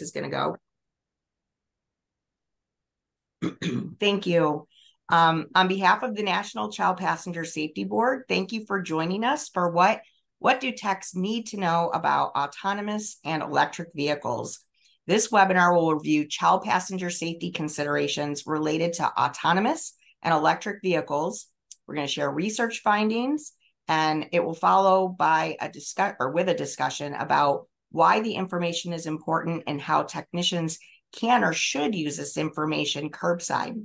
is going to go. Thank you. On behalf of the National Child Passenger Safety Board, thank you for joining us for what do techs need to know about autonomous and electric vehicles. This webinar will review child passenger safety considerations related to autonomous and electric vehicles. We're going to share research findings, and it will follow by a discussion about why the information is important and how technicians can or should use this information curbside.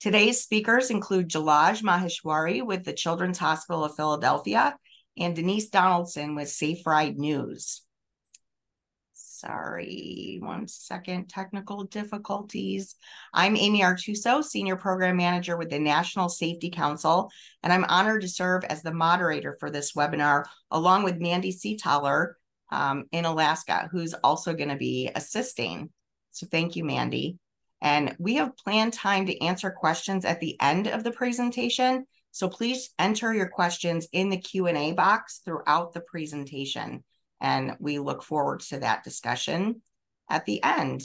Today's speakers include Jalaj Maheshwari with the Children's Hospital of Philadelphia and Denise Donaldson with Safe Ride News. Sorry, one second, technical difficulties. I'm Amy Artuso, Senior Program Manager with the National Safety Council, and I'm honored to serve as the moderator for this webinar, along with Mandy Seetaller in Alaska, who's also going to be assisting. So thank you, Mandy. And we have planned time to answer questions at the end of the presentation. So please enter your questions in the Q&A box throughout the presentation. And we look forward to that discussion at the end.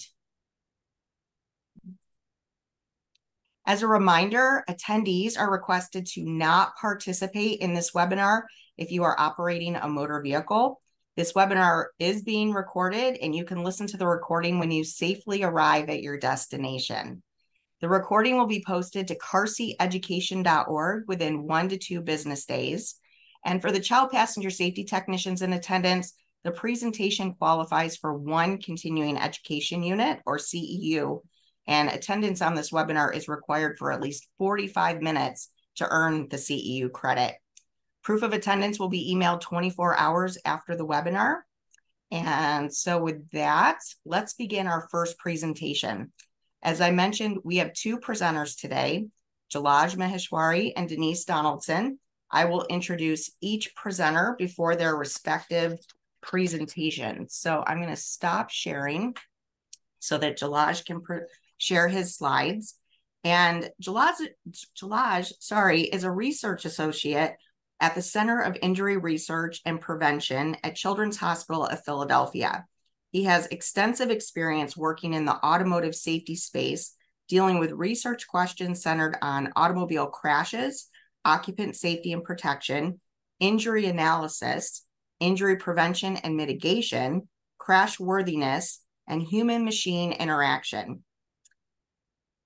As a reminder, attendees are requested to not participate in this webinar if you are operating a motor vehicle. This webinar is being recorded, and you can listen to the recording when you safely arrive at your destination. The recording will be posted to carseateducation.org within 1 to 2 business days. And for the child passenger safety technicians in attendance, the presentation qualifies for 1 continuing education unit, or CEU, and attendance on this webinar is required for at least 45 minutes to earn the CEU credit. Proof of attendance will be emailed 24 hours after the webinar. And so with that, let's begin our first presentation. As I mentioned, we have 2 presenters today, Jalaj Maheshwari and Denise Donaldson. I will introduce each presenter before their respective presentation. So I'm going to stop sharing so that Jalaj can share his slides. And Jalaj is a research associate at the Center of Injury Research and Prevention at Children's Hospital of Philadelphia. He has extensive experience working in the automotive safety space, dealing with research questions centered on automobile crashes, occupant safety and protection, injury analysis, injury prevention and mitigation, crash worthiness, and human-machine interaction.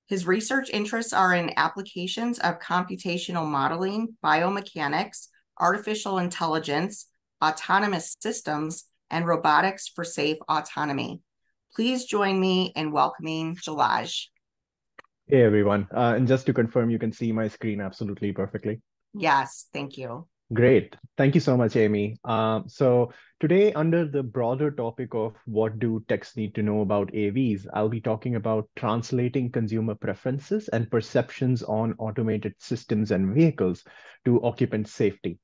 His research interests are in applications of computational modeling, biomechanics, artificial intelligence, autonomous systems, and robotics for safe autonomy. Please join me in welcoming Jalaj. Hey, everyone. And just to confirm, you can see my screen absolutely perfectly. Yes, thank you. Great. Thank you so much, Amy. So today, under the broader topic of what do techs need to know about AVs, I'll be talking about translating consumer preferences and perceptions on automated systems and vehicles to occupant safety.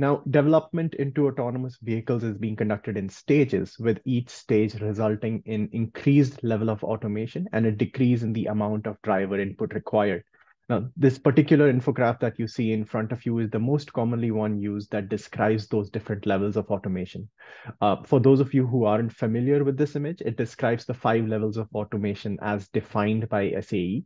Now, development into autonomous vehicles is being conducted in stages, with each stage resulting in increased level of automation and a decrease in the amount of driver input required. Now, this particular infographic that you see in front of you is the most commonly one used that describes those different levels of automation. For those of you who aren't familiar with this image, it describes the 5 levels of automation as defined by SAE.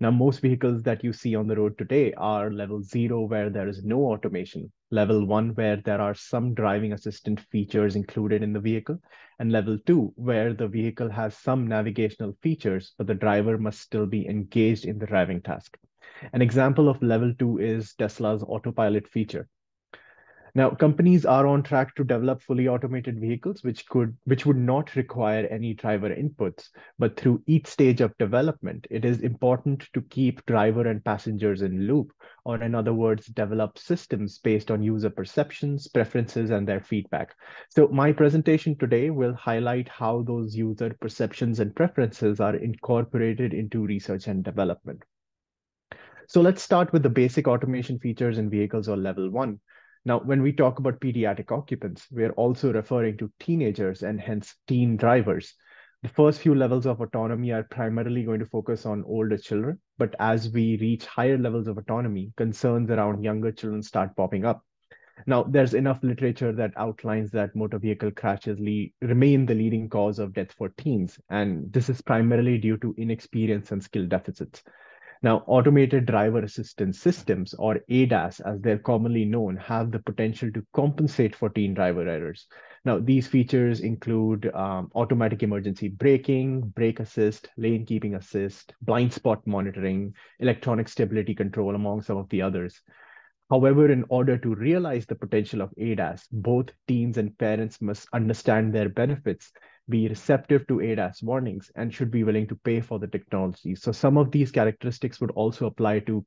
Now, most vehicles that you see on the road today are level 0, where there is no automation, level 1, where there are some driving assistant features included in the vehicle, and level 2, where the vehicle has some navigational features, but the driver must still be engaged in the driving task. An example of level 2 is Tesla's autopilot feature. Now, companies are on track to develop fully automated vehicles, which would not require any driver inputs. But through each stage of development, it is important to keep driver and passengers in loop, or in other words, develop systems based on user perceptions, preferences, and their feedback. So my presentation today will highlight how those user perceptions and preferences are incorporated into research and development. So let's start with the basic automation features in vehicles, or level 1. Now, when we talk about pediatric occupants, we're also referring to teenagers and hence teen drivers. The first few levels of autonomy are primarily going to focus on older children, but as we reach higher levels of autonomy, concerns around younger children start popping up. Now, there's enough literature that outlines that motor vehicle crashes remain the leading cause of death for teens, and this is primarily due to inexperience and skill deficits. Now, automated driver assistance systems, or ADAS, as they're commonly known, have the potential to compensate for teen driver errors. Now, these features include automatic emergency braking, brake assist, lane keeping assist, blind spot monitoring, electronic stability control, among some of the others. However, in order to realize the potential of ADAS, both teens and parents must understand their benefits, be receptive to ADAS warnings, and should be willing to pay for the technology. So some of these characteristics would also apply to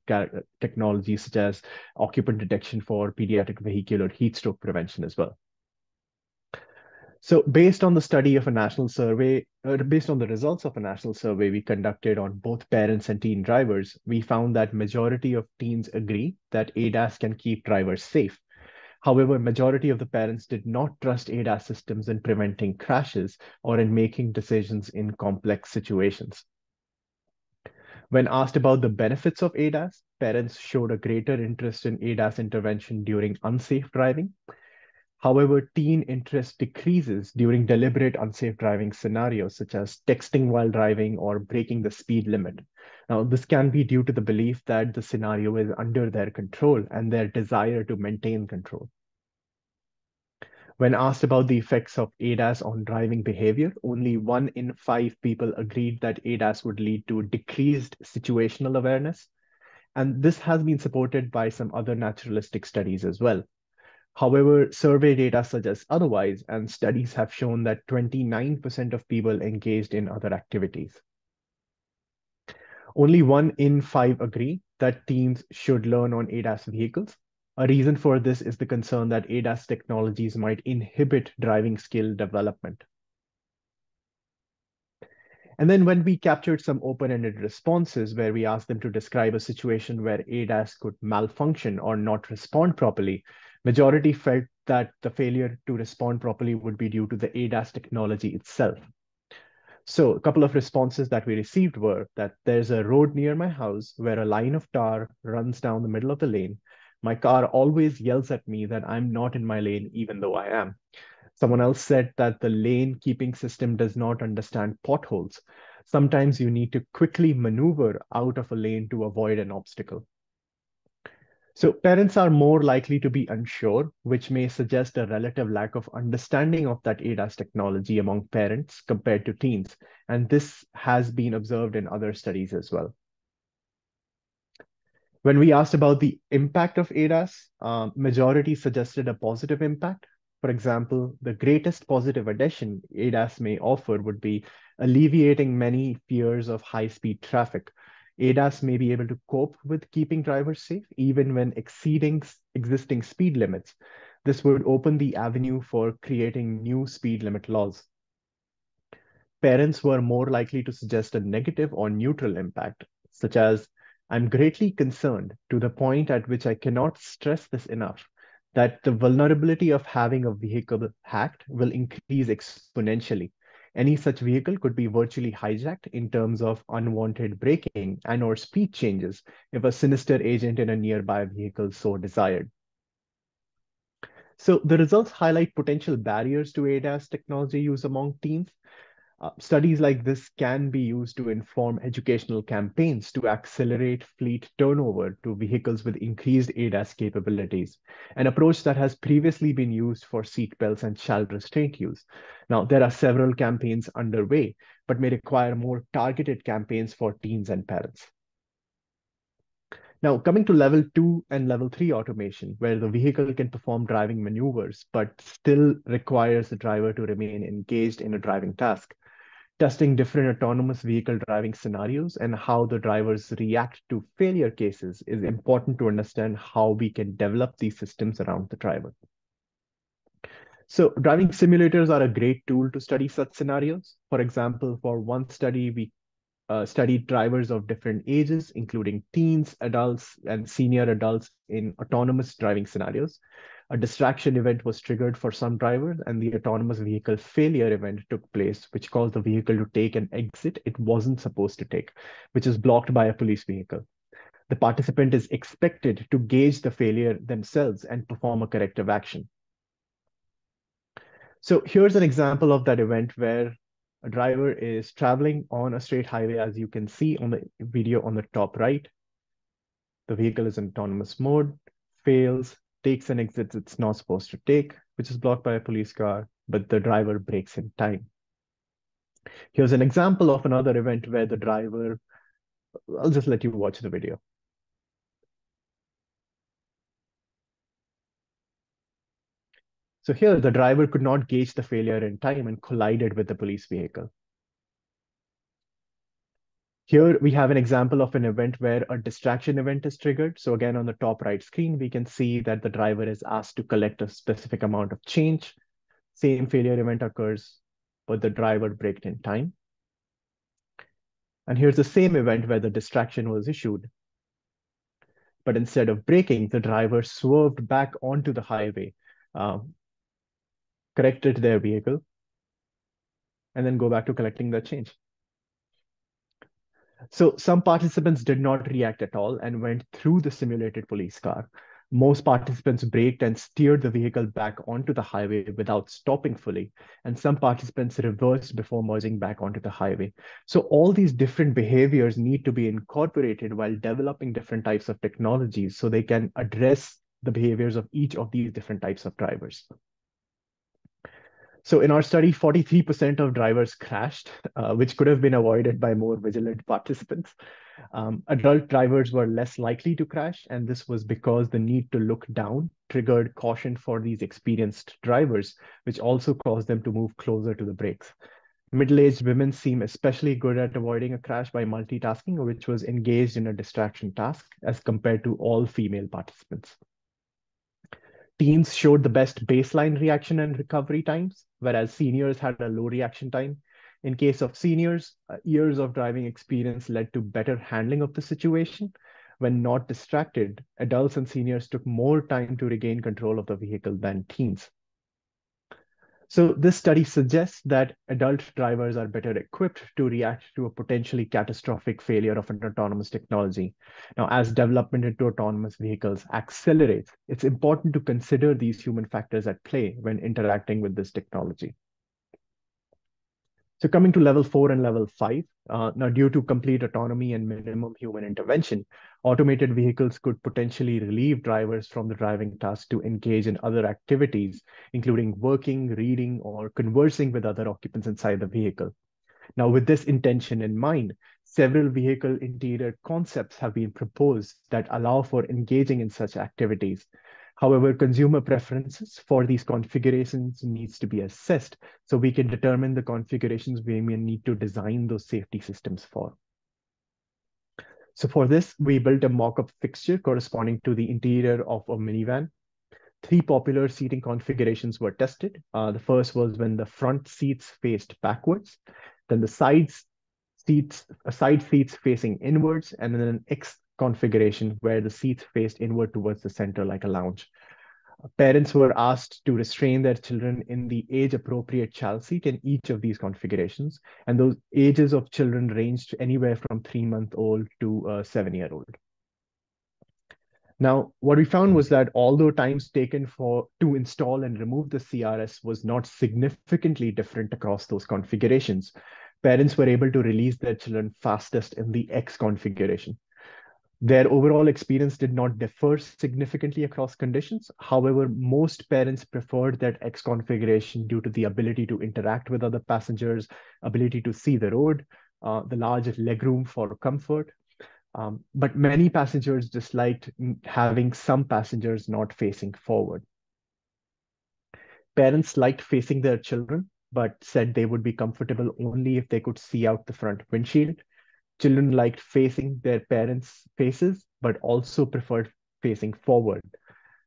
technologies such as occupant detection for pediatric vehicular heat stroke prevention as well. So based on the study of a national survey, based on the results of a national survey we conducted on both parents and teen drivers, we found that majority of teens agree that ADAS can keep drivers safe. However, majority of the parents did not trust ADAS systems in preventing crashes or in making decisions in complex situations. When asked about the benefits of ADAS, parents showed a greater interest in ADAS intervention during unsafe driving. However, teen interest decreases during deliberate unsafe driving scenarios, such as texting while driving or breaking the speed limit. Now, this can be due to the belief that the scenario is under their control and their desire to maintain control. When asked about the effects of ADAS on driving behavior, only 1 in 5 people agreed that ADAS would lead to decreased situational awareness. And this has been supported by some other naturalistic studies as well. However, survey data suggests otherwise, and studies have shown that 29% of people engaged in other activities. Only 1 in 5 agree that teens should learn on ADAS vehicles. A reason for this is the concern that ADAS technologies might inhibit driving skill development. And then when we captured some open-ended responses where we asked them to describe a situation where ADAS could malfunction or not respond properly, majority felt that the failure to respond properly would be due to the ADAS technology itself. So a couple of responses that we received were that there's a road near my house where a line of tar runs down the middle of the lane. My car always yells at me that I'm not in my lane, even though I am. Someone else said that the lane keeping system does not understand potholes. Sometimes you need to quickly maneuver out of a lane to avoid an obstacle. So parents are more likely to be unsure, which may suggest a relative lack of understanding of that ADAS technology among parents compared to teens. And this has been observed in other studies as well. When we asked about the impact of ADAS, majority suggested a positive impact. For example, the greatest positive addition ADAS may offer would be alleviating many fears of high-speed traffic. ADAS may be able to cope with keeping drivers safe, even when exceeding existing speed limits. This would open the avenue for creating new speed limit laws. Parents were more likely to suggest a negative or neutral impact, such as, I'm greatly concerned to the point at which I cannot stress this enough, that the vulnerability of having a vehicle hacked will increase exponentially. Any such vehicle could be virtually hijacked in terms of unwanted braking and/or speed changes if a sinister agent in a nearby vehicle so desired. So the results highlight potential barriers to ADAS technology use among teens. Studies like this can be used to inform educational campaigns to accelerate fleet turnover to vehicles with increased ADAS capabilities, an approach that has previously been used for seatbelts and child restraint use. Now, there are several campaigns underway, but may require more targeted campaigns for teens and parents. Now, coming to level 2 and level 3 automation, where the vehicle can perform driving maneuvers, but still requires the driver to remain engaged in a driving task. Testing different autonomous vehicle driving scenarios and how the drivers react to failure cases is important to understand how we can develop these systems around the driver. So driving simulators are a great tool to study such scenarios. For example, for one study, we studied drivers of different ages, including teens, adults, and senior adults in autonomous driving scenarios. A distraction event was triggered for some drivers, and the autonomous vehicle failure event took place, which caused the vehicle to take an exit it wasn't supposed to take, which is blocked by a police vehicle. The participant is expected to gauge the failure themselves and perform a corrective action. So here's an example of that event where a driver is traveling on a straight highway, as you can see on the video on the top right. The vehicle is in autonomous mode, fails, takes an exit it's not supposed to take, which is blocked by a police car, but the driver brakes in time. Here's an example of another event where the driver, I'll just let you watch the video. So here, the driver could not gauge the failure in time and collided with the police vehicle. Here we have an example of an event where a distraction event is triggered. So again, on the top right screen, we can see that the driver is asked to collect a specific amount of change. Same failure event occurs, but the driver braked in time. And here's the same event where the distraction was issued. But instead of braking, the driver swerved back onto the highway, corrected their vehicle, and then go back to collecting their change. So some participants did not react at all and went through the simulated police car. Most participants braked and steered the vehicle back onto the highway without stopping fully. And some participants reversed before merging back onto the highway. So all these different behaviors need to be incorporated while developing different types of technologies so they can address the behaviors of each of these different types of drivers. So in our study, 43% of drivers crashed, which could have been avoided by more vigilant participants. Adult drivers were less likely to crash, and this was because the need to look down triggered caution for these experienced drivers, which also caused them to move closer to the brakes. Middle-aged women seem especially good at avoiding a crash by multitasking, which was engaged in a distraction task as compared to all female participants. Teens showed the best baseline reaction and recovery times, whereas seniors had a low reaction time. In case of seniors, years of driving experience led to better handling of the situation. When not distracted, adults and seniors took more time to regain control of the vehicle than teens. So this study suggests that adult drivers are better equipped to react to a potentially catastrophic failure of an autonomous technology. Now, as development into autonomous vehicles accelerates, it's important to consider these human factors at play when interacting with this technology. So coming to level 4 and level 5, now due to complete autonomy and minimum human intervention, automated vehicles could potentially relieve drivers from the driving task to engage in other activities, including working, reading, or conversing with other occupants inside the vehicle. Now, with this intention in mind, several vehicle interior concepts have been proposed that allow for engaging in such activities. However, consumer preferences for these configurations needs to be assessed so we can determine the configurations we may need to design those safety systems for. So for this, we built a mock-up fixture corresponding to the interior of a minivan. 3 popular seating configurations were tested. The first was when the front seats faced backwards, then the side seats facing inwards, and then an X configuration where the seats faced inward towards the center like a lounge. Parents were asked to restrain their children in the age-appropriate child seat in each of these configurations, and those ages of children ranged anywhere from 3-month-old to a 7-year-old. Now, what we found was that although times taken to install and remove the CRS was not significantly different across those configurations, parents were able to release their children fastest in the X configuration. Their overall experience did not differ significantly across conditions. However, most parents preferred that X configuration due to the ability to interact with other passengers, ability to see the road, the large legroom for comfort. But many passengers disliked having some passengers not facing forward. Parents liked facing their children, but said they would be comfortable only if they could see out the front windshield. Children liked facing their parents' faces, but also preferred facing forward.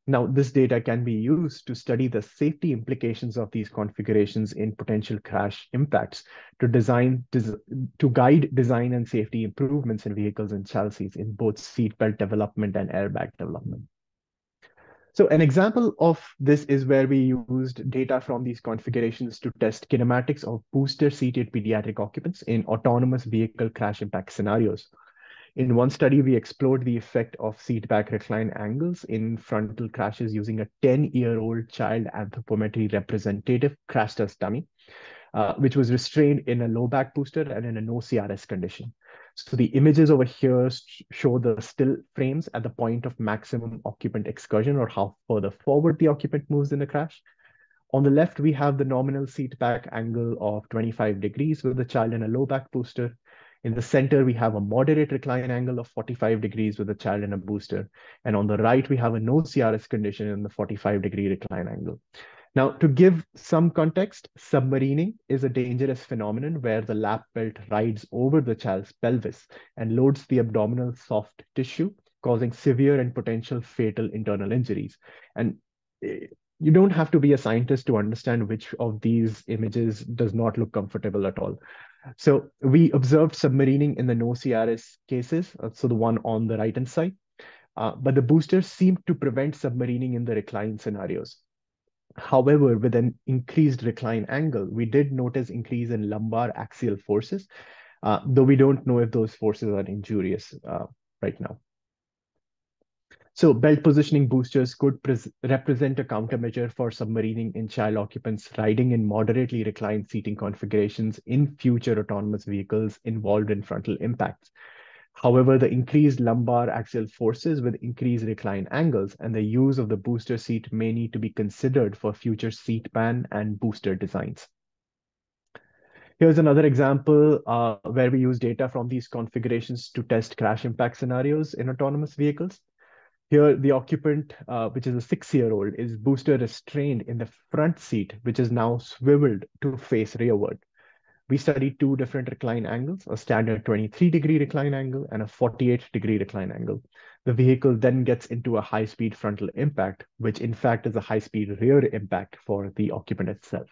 Now, this data can be used to study the safety implications of these configurations in potential crash impacts to guide design and safety improvements in vehicles and chassis in both seatbelt development and airbag development. So an example of this is where we used data from these configurations to test kinematics of booster-seated pediatric occupants in autonomous vehicle crash impact scenarios. In one study, we explored the effect of seat back recline angles in frontal crashes using a 10-year-old child anthropometry representative crash test dummy, which was restrained in a low back booster and in a no CRS condition. So the images over here show the still frames at the point of maximum occupant excursion, or how further forward the occupant moves in the crash. On the left, we have the nominal seat back angle of 25 degrees with the child in a low back booster. In the center, we have a moderate recline angle of 45 degrees with a child in a booster. And on the right, we have a no CRS condition in the 45-degree recline angle. Now, to give some context, submarining is a dangerous phenomenon where the lap belt rides over the child's pelvis and loads the abdominal soft tissue, causing severe and potential fatal internal injuries. And you don't have to be a scientist to understand which of these images does not look comfortable at all. So we observed submarining in the no CRS cases, so the one on the right-hand side, but the boosters seemed to prevent submarining in the recline scenarios. However, with an increased recline angle, we did notice increase in lumbar axial forces, though we don't know if those forces are injurious right now. So belt positioning boosters could represent a countermeasure for submarining in child occupants riding in moderately reclined seating configurations in future autonomous vehicles involved in frontal impacts. However, the increased lumbar axial forces with increased recline angles and the use of the booster seat may need to be considered for future seat pan and booster designs. Here's another example where we use data from these configurations to test crash impact scenarios in autonomous vehicles. Here, the occupant, which is a 6-year-old, is booster restrained in the front seat, which is now swiveled to face rearward. We studied two different recline angles, a standard 23-degree recline angle and a 48-degree recline angle. The vehicle then gets into a high-speed frontal impact, which in fact is a high-speed rear impact for the occupant itself.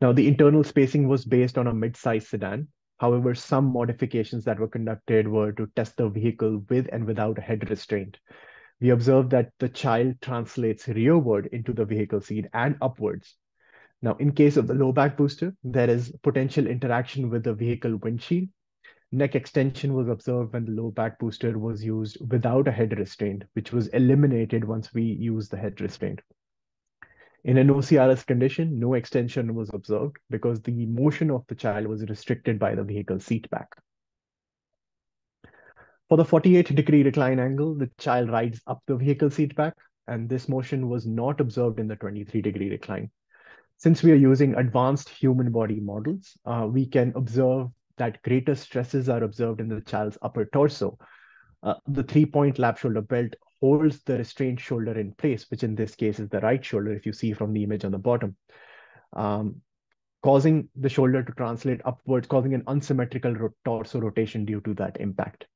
Now, the internal spacing was based on a mid-size sedan. However, some modifications that were conducted were to test the vehicle with and without a head restraint. We observed that the child translates rearward into the vehicle seat and upwards. Now, in case of the low back booster, there is potential interaction with the vehicle windshield. Neck extension was observed when the low back booster was used without a head restraint, which was eliminated once we used the head restraint. In an OCRS condition, no extension was observed because the motion of the child was restricted by the vehicle seat back. For the 48-degree recline angle, the child rides up the vehicle seat back, and this motion was not observed in the 23-degree recline. Since we are using advanced human body models, we can observe that greater stresses are observed in the child's upper torso. The 3-point lap shoulder belt holds the restrained shoulder in place, which in this case is the right shoulder, if you see from the image on the bottom, causing the shoulder to translate upwards, causing an unsymmetrical torso rotation due to that impact.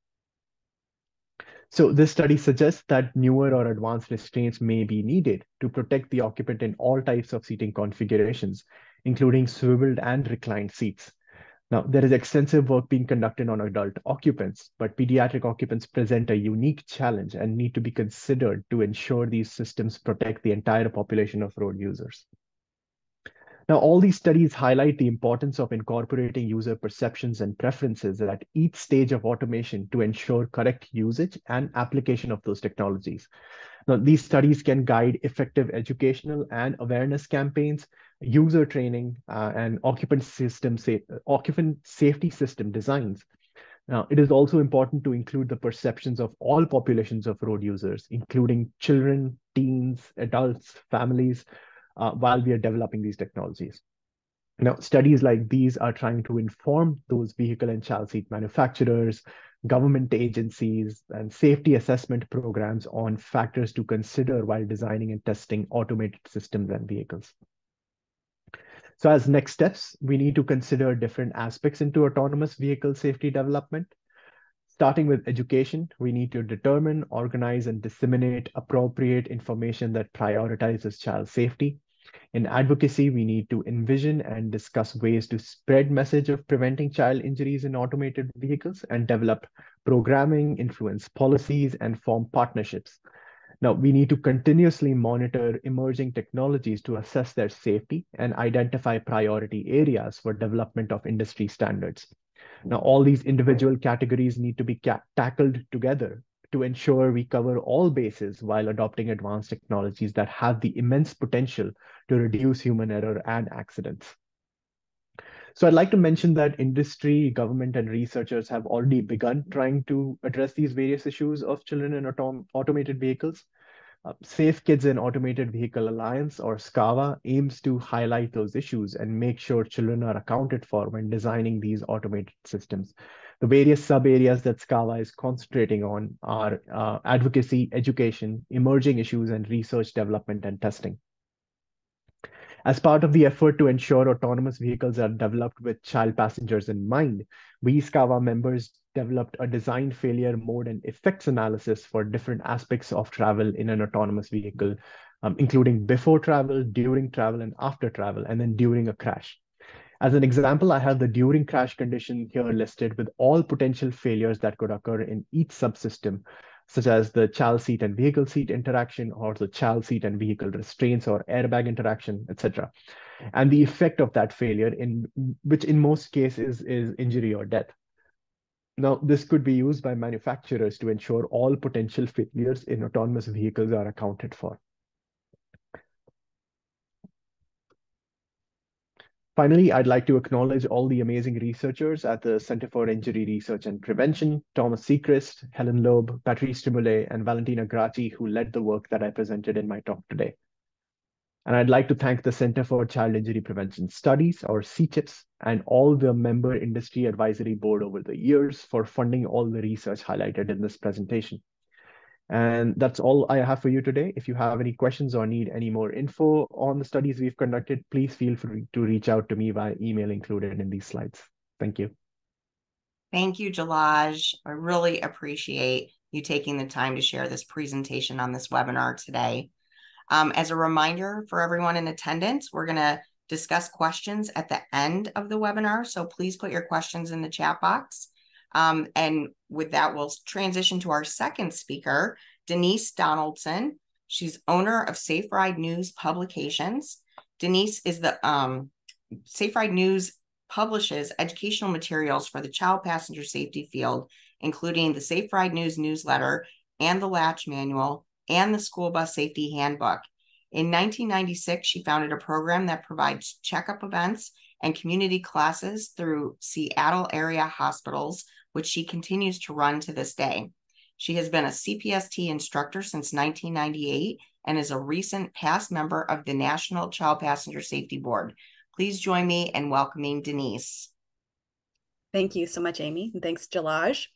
So this study suggests that newer or advanced restraints may be needed to protect the occupant in all types of seating configurations, including swiveled and reclined seats. Now, there is extensive work being conducted on adult occupants, but pediatric occupants present a unique challenge and need to be considered to ensure these systems protect the entire population of road users. Now, all these studies highlight the importance of incorporating user perceptions and preferences at each stage of automation to ensure correct usage and application of those technologies. Now, these studies can guide effective educational and awareness campaigns, user training, and occupant safety system designs. Now, it is also important to include the perceptions of all populations of road users, including children, teens, adults, families, while we are developing these technologies. Now, studies like these are trying to inform those vehicle and child seat manufacturers, government agencies, and safety assessment programs on factors to consider while designing and testing automated systems and vehicles. So as next steps, we need to consider different aspects into autonomous vehicle safety development. Starting with education, we need to determine, organize, and disseminate appropriate information that prioritizes child safety. In advocacy, we need to envision and discuss ways to spread message of preventing child injuries in automated vehicles and develop programming, influence policies, and form partnerships. Now, we need to continuously monitor emerging technologies to assess their safety and identify priority areas for development of industry standards. Now, all these individual categories need to be tackled together to ensure we cover all bases while adopting advanced technologies that have the immense potential to reduce human error and accidents. So I'd like to mention that industry, government, and researchers have already begun trying to address these various issues of children in automated vehicles. Safe Kids and Automated Vehicle Alliance, or SKAVA, aims to highlight those issues and make sure children are accounted for when designing these automated systems. The various sub-areas that SKAVA is concentrating on are advocacy, education, emerging issues, and research development and testing. As part of the effort to ensure autonomous vehicles are developed with child passengers in mind, we SKAVA members developed a design failure mode and effects analysis for different aspects of travel in an autonomous vehicle, including before travel, during travel, and after travel, and then during a crash. As an example, I have the during crash condition here listed with all potential failures that could occur in each subsystem, such as the child seat and vehicle seat interaction, or the child seat and vehicle restraints or airbag interaction, etc., and the effect of that failure, in which in most cases is injury or death. Now, this could be used by manufacturers to ensure all potential failures in autonomous vehicles are accounted for. Finally, I'd like to acknowledge all the amazing researchers at the Center for Injury Research and Prevention, Thomas Seacrist, Helen Loeb, Patrice Trimoulet, and Valentina Gracci, who led the work that I presented in my talk today. And I'd like to thank the Center for Child Injury Prevention Studies, or CCIPS, and all the member industry advisory board over the years for funding all the research highlighted in this presentation. And that's all I have for you today. If you have any questions or need any more info on the studies we've conducted, please feel free to reach out to me via email included in these slides. Thank you. Thank you, Jalaj. I really appreciate you taking the time to share this presentation on this webinar today. As a reminder for everyone in attendance, we're going to discuss questions at the end of the webinar, so please put your questions in the chat box. And with that, we'll transition to our second speaker, Denise Donaldson. She's owner of Safe Ride News Publications. Denise is the Safe Ride News publishes educational materials for the child passenger safety field, including the Safe Ride News newsletter and the Latch Manual and the School Bus Safety Handbook. In 1996, she founded a program that provides checkup events and community classes through Seattle area hospitals, which she continues to run to this day. She has been a CPST instructor since 1998 and is a recent past member of the National Child Passenger Safety Board. Please join me in welcoming Denise. Thank you so much, Amy, and thanks, Jalaj.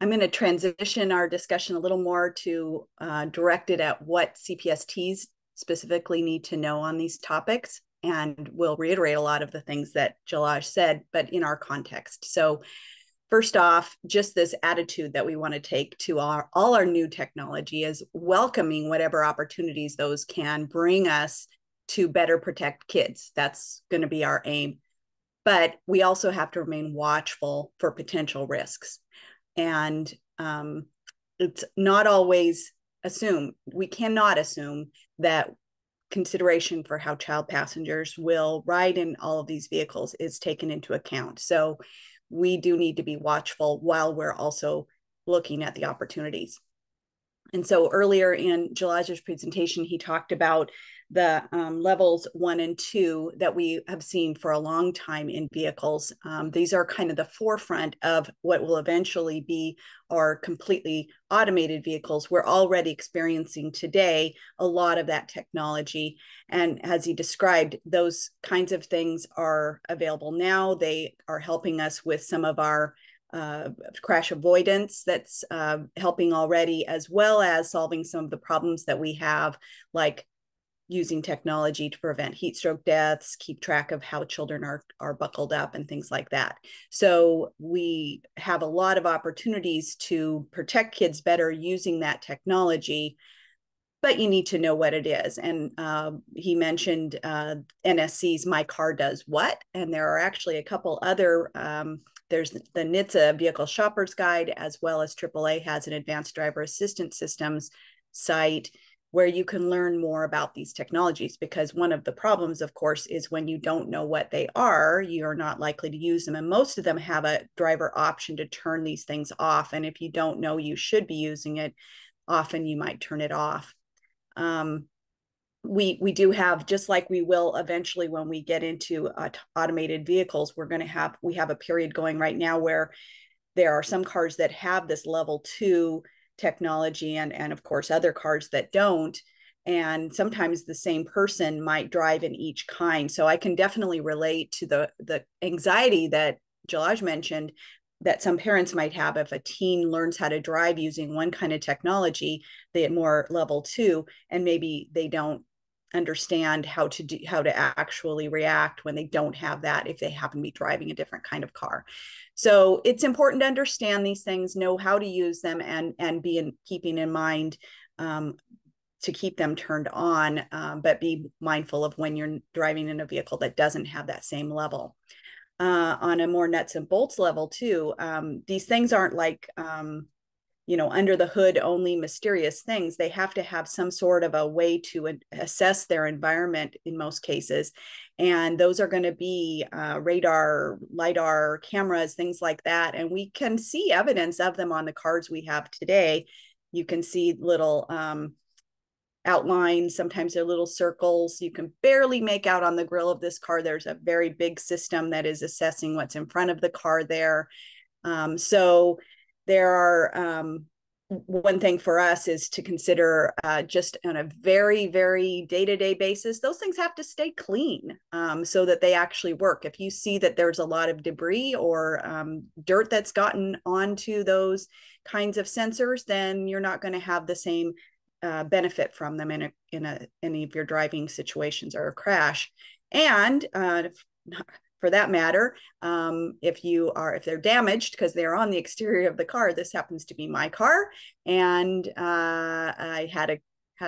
I'm going to transition our discussion a little more to directed at what CPSTs specifically need to know on these topics. And we'll reiterate a lot of the things that Jalaj said, but in our context. So first off, just this attitude that we want to take to all our new technology is welcoming whatever opportunities those can bring us to better protect kids. That's going to be our aim. But we also have to remain watchful for potential risks. And it's not always assume, we cannot assume that consideration for how child passengers will ride in all of these vehicles is taken into account. So we do need to be watchful while we're also looking at the opportunities. And so earlier in Jalaj's presentation, he talked about the levels 1 and 2 that we have seen for a long time in vehicles. These are kind of the forefront of what will eventually be our completely automated vehicles. We're already experiencing today a lot of that technology. And as he described, those kinds of things are available now. They are helping us with some of our crash avoidance that's helping already, as well as solving some of the problems that we have, like using technology to prevent heat stroke deaths, keep track of how children are buckled up and things like that. So we have a lot of opportunities to protect kids better using that technology, but you need to know what it is. And he mentioned NSC's My Car Does What? And there are actually a couple other there's the NHTSA Vehicle Shopper's Guide, as well as AAA has an Advanced Driver Assistance Systems site where you can learn more about these technologies, because one of the problems, of course, is when you don't know what they are, you're not likely to use them. And most of them have a driver option to turn these things off. And if you don't know you should be using it, often you might turn it off. We do have, just like we will eventually when we get into automated vehicles, we have a period going right now where there are some cars that have this level 2 technology and of course other cars that don't, and sometimes the same person might drive in each kind. So I can definitely relate to the anxiety that Jalaj mentioned that some parents might have if a teen learns how to drive using one kind of technology, they get more level 2, and maybe they don't understand how to actually react when they don't have that, if they happen to be driving a different kind of car. So it's important to understand these things, know how to use them, and be keeping in mind to keep them turned on, but be mindful of when you're driving in a vehicle that doesn't have that same level. On a more nuts and bolts level too, these things aren't like under the hood only mysterious things. They have to have some sort of a way to assess their environment in most cases. And those are going to be radar, LiDAR, cameras, things like that. And we can see evidence of them on the cars we have today. You can see little outlines, sometimes they're little circles. You can barely make out on the grill of this car. There's a very big system that is assessing what's in front of the car there. So there are, one thing for us is to consider just on a very, very day-to-day basis, those things have to stay clean so that they actually work. If you see that there's a lot of debris or dirt that's gotten onto those kinds of sensors, then you're not going to have the same benefit from them in any of your driving situations or a crash. And for that matter, if they're damaged because they're on the exterior of the car, this happens to be my car, and I had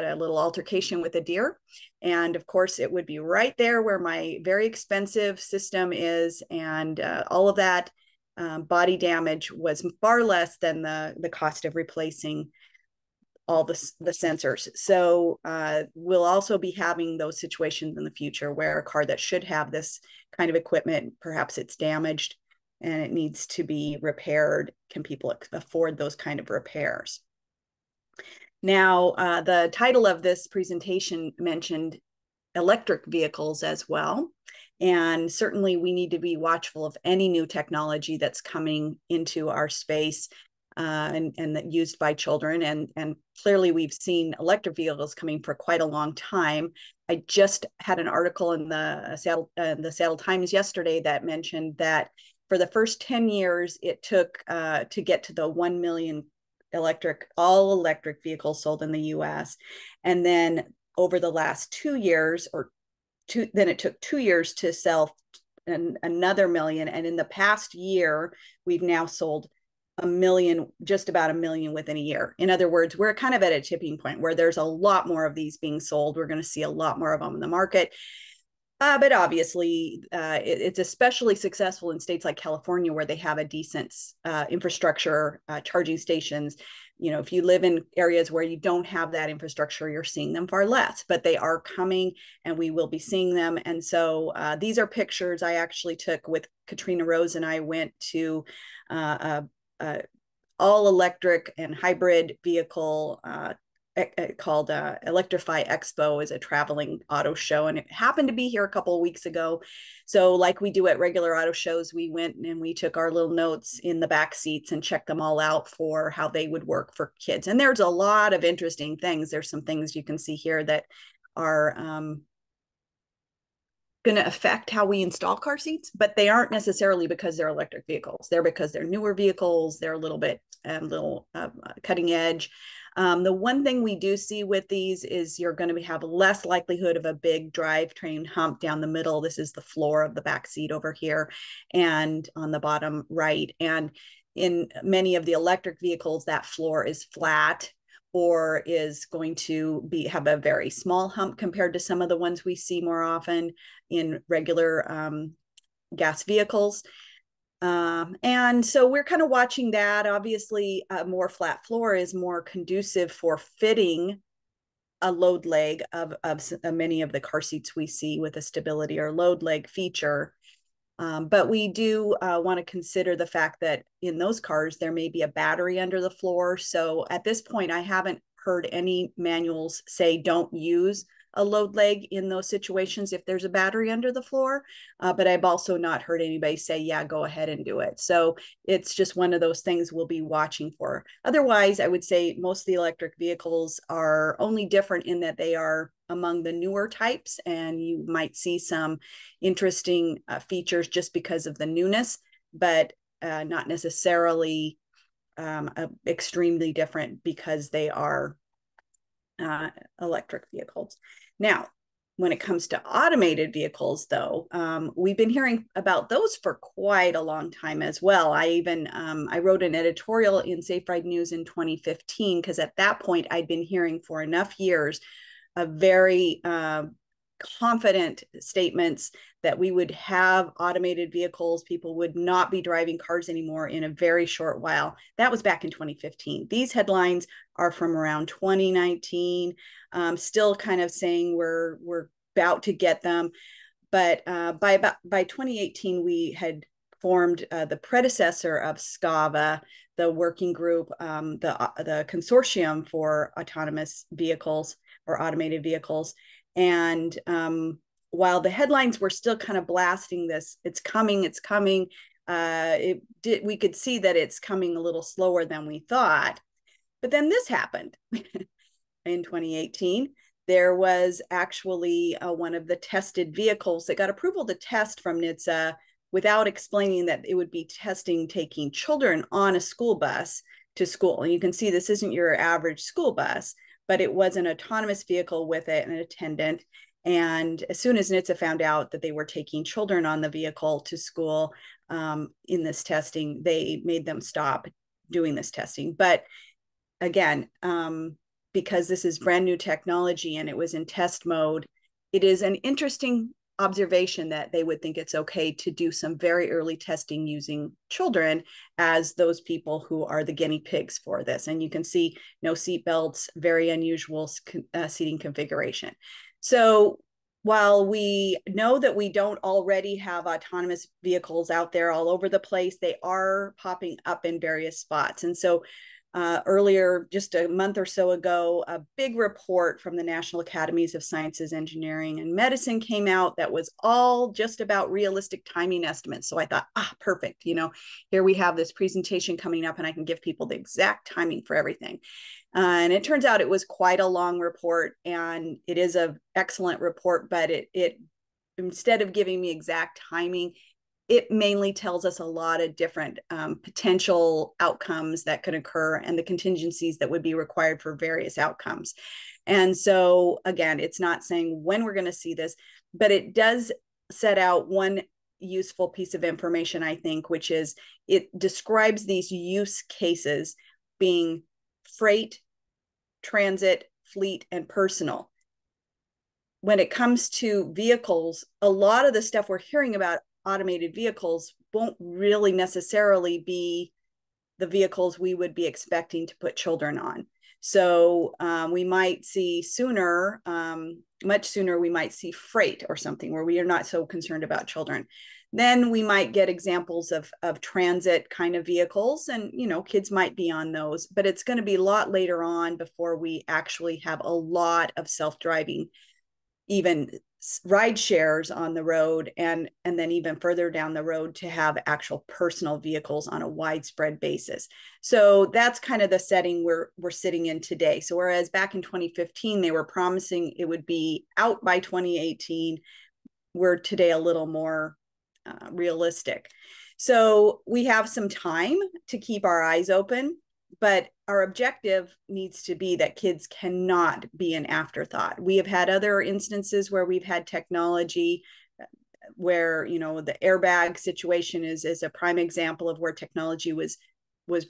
a little altercation with a deer, and of course it would be right there where my very expensive system is, and all of that body damage was far less than the cost of replacing all the sensors. So we'll also be having those situations in the future where a car that should have this kind of equipment, perhaps it's damaged and it needs to be repaired. Can people afford those kind of repairs? Now, the title of this presentation mentioned electric vehicles as well. And certainly we need to be watchful of any new technology that's coming into our space and used by children. And clearly we've seen electric vehicles coming for quite a long time. I just had an article in the Seattle Times yesterday that mentioned that for the first 10 years, it took to get to the 1 million all electric vehicles sold in the US. And then over the last 2 years, then it took 2 years to sell another million. And in the past year, we've now sold just about a million within a year. In other words, we're kind of at a tipping point where there's a lot more of these being sold. We're going to see a lot more of them in the market. But obviously, it's especially successful in states like California, where they have a decent infrastructure, charging stations. You know, if you live in areas where you don't have that infrastructure, you're seeing them far less, but they are coming and we will be seeing them. And so these are pictures I actually took with Katrina Rose, and I went to all electric and hybrid vehicle called Electrify Expo, is a traveling auto show, and it happened to be here a couple of weeks ago. So like we do at regular auto shows, we went and we took our little notes in the back seats and checked them all out for how they would work for kids. And there's a lot of interesting things. There's some things you can see here that are going to affect how we install car seats, but they aren't necessarily because they're electric vehicles. They're because they're newer vehicles. They're a little cutting edge. The one thing we do see with these is you're going to have less likelihood of a big drivetrain hump down the middle. This is the floor of the back seat over here, and on the bottom right. And in many of the electric vehicles, that floor is flat, or is going to have a very small hump compared to some of the ones we see more often in regular gas vehicles. And so we're kind of watching that. Obviously, a more flat floor is more conducive for fitting a load leg of many of the car seats we see with a stability or load leg feature. But we do want to consider the fact that in those cars, there may be a battery under the floor. So at this point, I haven't heard any manuals say don't use a load leg in those situations if there's a battery under the floor, but I've also not heard anybody say, yeah, go ahead and do it. So it's just one of those things we'll be watching for. Otherwise, I would say most of the electric vehicles are only different in that they are among the newer types, and you might see some interesting features just because of the newness, but not necessarily extremely different because they are electric vehicles. Now, when it comes to automated vehicles, though, we've been hearing about those for quite a long time as well. I even, I wrote an editorial in Safe Ride News in 2015, because at that point, I'd been hearing for enough years a very confident statements that we would have automated vehicles, people would not be driving cars anymore in a very short while. That was back in 2015. These headlines are from around 2019, still kind of saying we're about to get them. But by 2018, we had formed the predecessor of SKAVA, the working group, the consortium for autonomous vehicles or automated vehicles. And while the headlines were still kind of blasting this, it's coming, we could see that it's coming a little slower than we thought. But then this happened in 2018. There was actually one of the tested vehicles that got approval to test from NHTSA without explaining that it would be testing taking children on a school bus to school. And you can see this isn't your average school bus, but it was an autonomous vehicle with it and an attendant. And as soon as NHTSA found out that they were taking children on the vehicle to school in this testing, they made them stop doing this testing. But again, because this is brand new technology and it was in test mode, it is an interesting observation that they would think it's okay to do some very early testing using children as those people who are the guinea pigs for this. And you can see no seat belts, very unusual seating configuration. So while we know that we don't already have autonomous vehicles out there all over the place, they are popping up in various spots. And so earlier, just a month or so ago, a big report from the National Academies of Sciences, Engineering, and Medicine came out that was all just about realistic timing estimates. So I thought, perfect. You know, here we have this presentation coming up and I can give people the exact timing for everything. And it turns out it was quite a long report, and it is an excellent report, but it instead of giving me exact timing, it mainly tells us a lot of different potential outcomes that could occur and the contingencies that would be required for various outcomes. And so again, it's not saying when we're going to see this, but it does set out one useful piece of information, I think, which is it describes these use cases being freight, transit, fleet, and personal. When it comes to vehicles, a lot of the stuff we're hearing about automated vehicles won't really necessarily be the vehicles we would be expecting to put children on. So we might see sooner, much sooner, we might see freight or something where we are not so concerned about children. Then we might get examples of transit kind of vehicles, and you know, kids might be on those, but it's going to be a lot later on before we actually have a lot of self-driving, even ride shares on the road, and then even further down the road to have actual personal vehicles on a widespread basis. So that's kind of the setting we're sitting in today. So whereas back in 2015, they were promising it would be out by 2018, we're today a little more realistic. So we have some time to keep our eyes open, but our objective needs to be that kids cannot be an afterthought. We have had other instances where we've had technology where, you know, the airbag situation is a prime example of where technology was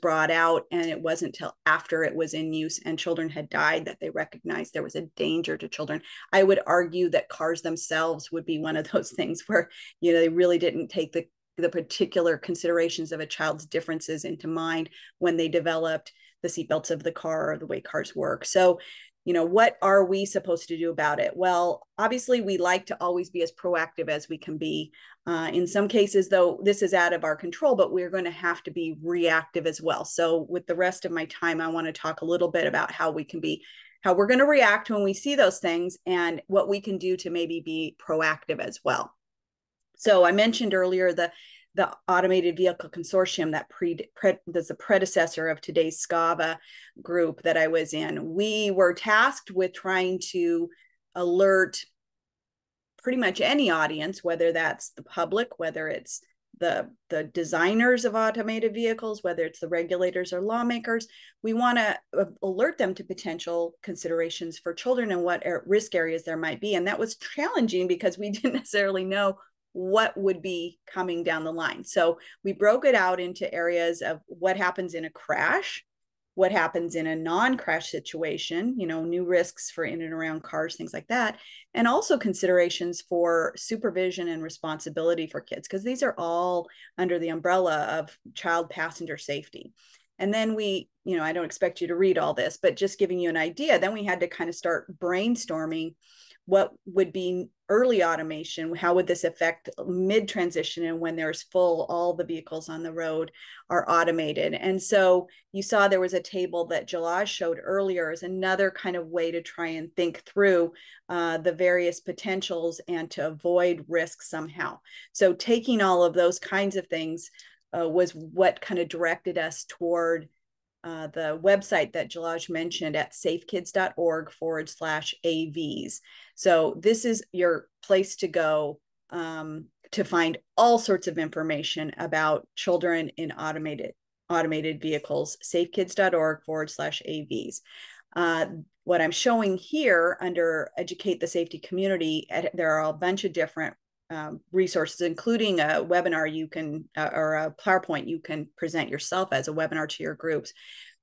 brought out, and it wasn't till after it was in use and children had died that they recognized there was a danger to children. I would argue that cars themselves would be one of those things where, you know, they really didn't take the particular considerations of a child's differences into mind when they developed the seatbelts of the car or the way cars work. So, you know, what are we supposed to do about it? Well, obviously, we like to always be as proactive as we can be. In some cases, though, this is out of our control, but we're going to have to be reactive as well. So with the rest of my time, I want to talk a little bit about how we can be, how we're going to react when we see those things and what we can do to maybe be proactive as well. So I mentioned earlier the Automated Vehicle Consortium that that's the predecessor of today's SKAVA group that I was in. We were tasked with trying to alert pretty much any audience, whether that's the public, whether it's the designers of automated vehicles, whether it's the regulators or lawmakers. We want to alert them to potential considerations for children and what risk areas there might be. And that was challenging because we didn't necessarily know what would be coming down the line. So we broke it out into areas of what happens in a crash, what happens in a non-crash situation, you know, new risks for in and around cars, things like that, and also considerations for supervision and responsibility for kids, because these are all under the umbrella of child passenger safety. And then we, you know, I don't expect you to read all this, but just giving you an idea, then we had to kind of start brainstorming what would be early automation, how would this affect mid-transition, and when there's full, all the vehicles on the road are automated. And so you saw there was a table that Jalaj showed earlier as another kind of way to try and think through the various potentials and to avoid risk somehow. So taking all of those kinds of things was what kind of directed us toward the website that Jalaj mentioned at safekids.org/AVs. So this is your place to go to find all sorts of information about children in automated vehicles, safekids.org/AVs. What I'm showing here under Educate the Safety Community, there are a bunch of different resources, including a webinar you can, or a PowerPoint you can present yourself as a webinar to your groups.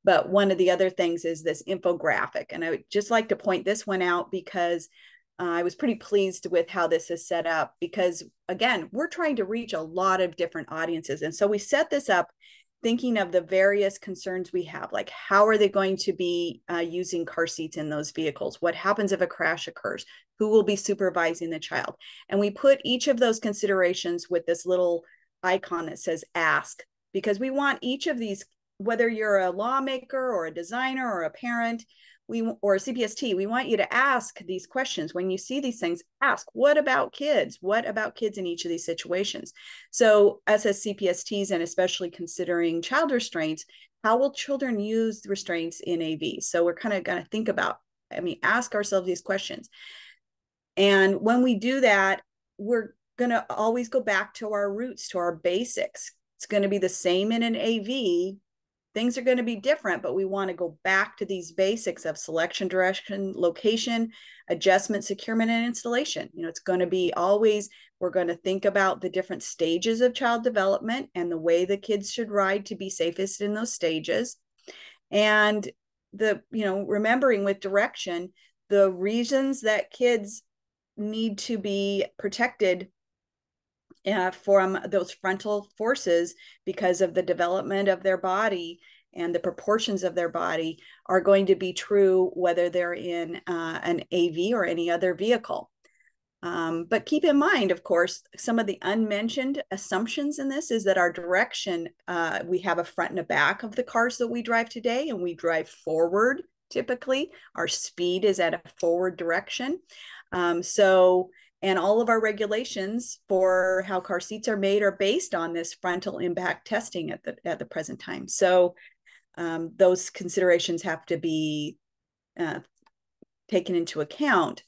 But one of the other things is this infographic. And I would just like to point this one out because I was pretty pleased with how this is set up, because again, we're trying to reach a lot of different audiences. And so we set this up thinking of the various concerns we have, like how are they going to be using car seats in those vehicles? What happens if a crash occurs? Who will be supervising the child? And we put each of those considerations with this little icon that says ask, because we want each of these, whether you're a lawmaker or a designer or a parent, or a CPST, we want you to ask these questions. When you see these things, ask, what about kids? What about kids in each of these situations? So us as CPSTs, and especially considering child restraints, how will children use restraints in AV? So we're kind of going to think about, I mean, ask ourselves these questions. And when we do that, we're going to always go back to our roots, to our basics. It's going to be the same in an AV. Things are going to be different, but we want to go back to these basics of selection, direction, location, adjustment, securement, and installation. You know, it's going to be always, we're going to think about the different stages of child development and the way the kids should ride to be safest in those stages. And the, you know, remembering with direction, the reasons that kids need to be protected from those frontal forces because of the development of their body and the proportions of their body are going to be true whether they're in an AV or any other vehicle. But keep in mind, of course, some of the unmentioned assumptions in this is that our direction, we have a front and a back of the cars that we drive today, and we drive forward typically. Our speed is at a forward direction. And all of our regulations for how car seats are made are based on this frontal impact testing at the present time. So those considerations have to be taken into account.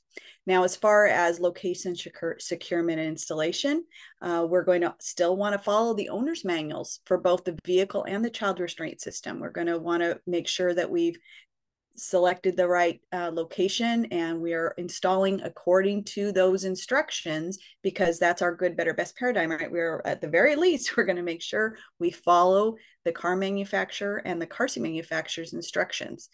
Now, as far as location, securement, and installation, we're going to still want to follow the owner's manuals for both the vehicle and the child restraint system. We're going to want to make sure that we've selected the right location and we are installing according to those instructions, because that's our good, better, best paradigm, right? We're at the very least, we're going to make sure we follow the car manufacturer and the car seat manufacturer's instructions.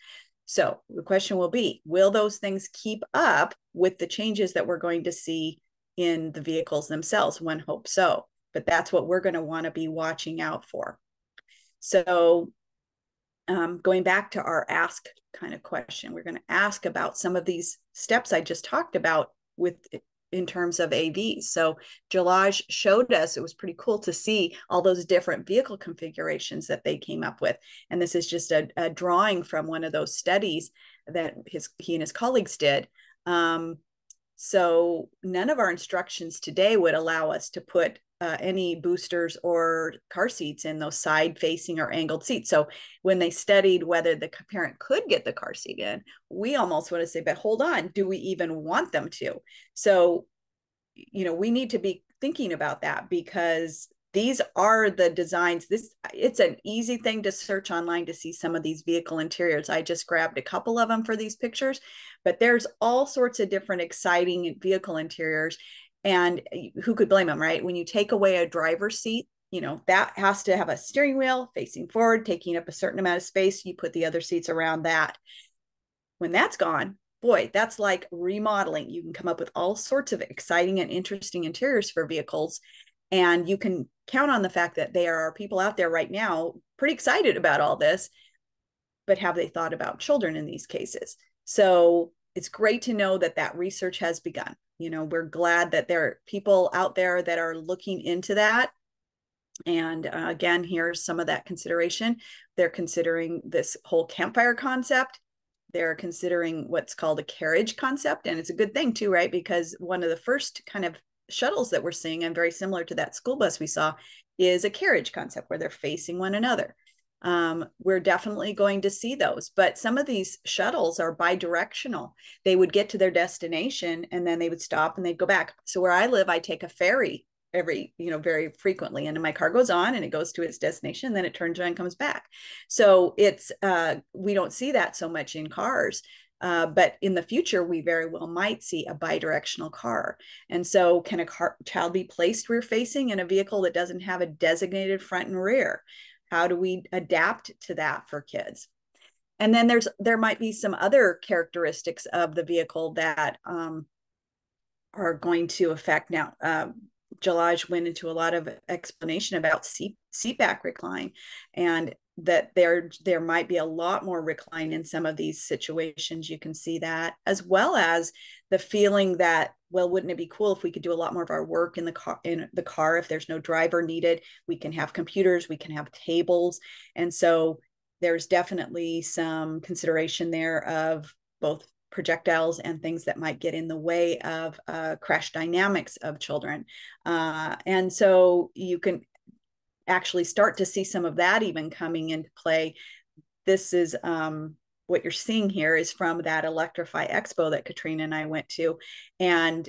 So the question will be, will those things keep up with the changes that we're going to see in the vehicles themselves? One hopes so, but that's what we're going to want to be watching out for. So going back to our ask kind of question, we're going to ask about some of these steps I just talked about with in terms of AVs. So Jalaj showed us, it was pretty cool to see all those different vehicle configurations that they came up with. And this is just a drawing from one of those studies that he and his colleagues did. So none of our instructions today would allow us to put any boosters or car seats in those side facing or angled seats. So when they studied whether the parent could get the car seat in, we almost want to say, but hold on, do we even want them to? So, you know, we need to be thinking about that, because these are the designs. It's an easy thing to search online to see some of these vehicle interiors. I just grabbed a couple of them for these pictures, but there's all sorts of different exciting vehicle interiors. And who could blame them, right? When you take away a driver's seat, you know, that has to have a steering wheel facing forward, taking up a certain amount of space. You put the other seats around that. When that's gone, boy, that's like remodeling. You can come up with all sorts of exciting and interesting interiors for vehicles. And you can count on the fact that there are people out there right now pretty excited about all this, but have they thought about children in these cases? So it's great to know that that research has begun. You know, we're glad that there are people out there that are looking into that. And again, here's some of that consideration. They're considering this whole campfire concept. They're considering what's called a carriage concept. And it's a good thing too, right? Because one of the first kind of shuttles that we're seeing, and very similar to that school bus we saw, is a carriage concept where they're facing one another. We're definitely going to see those, but some of these shuttles are bi-directional. They would get to their destination and then they would stop and they'd go back. So where I live, I take a ferry very frequently, and my car goes on and it goes to its destination, and then it turns around and comes back. So it's, we don't see that so much in cars. But in the future, we very well might see a bidirectional car. And so can a child be placed rear facing in a vehicle that doesn't have a designated front and rear? How do we adapt to that for kids? And then there might be some other characteristics of the vehicle that are going to affect. Now, Jalaj went into a lot of explanation about seatback recline, and that there might be a lot more recline in some of these situations. You can see that, as well as the feeling that, well, wouldn't it be cool if we could do a lot more of our work in the car if there's no driver needed? We can have computers, we can have tables. And so there's definitely some consideration there of both projectiles and things that might get in the way of crash dynamics of children. And so you can actually start to see some of that even coming into play. This is what you're seeing here is from that Electrify Expo that Katrina and I went to. And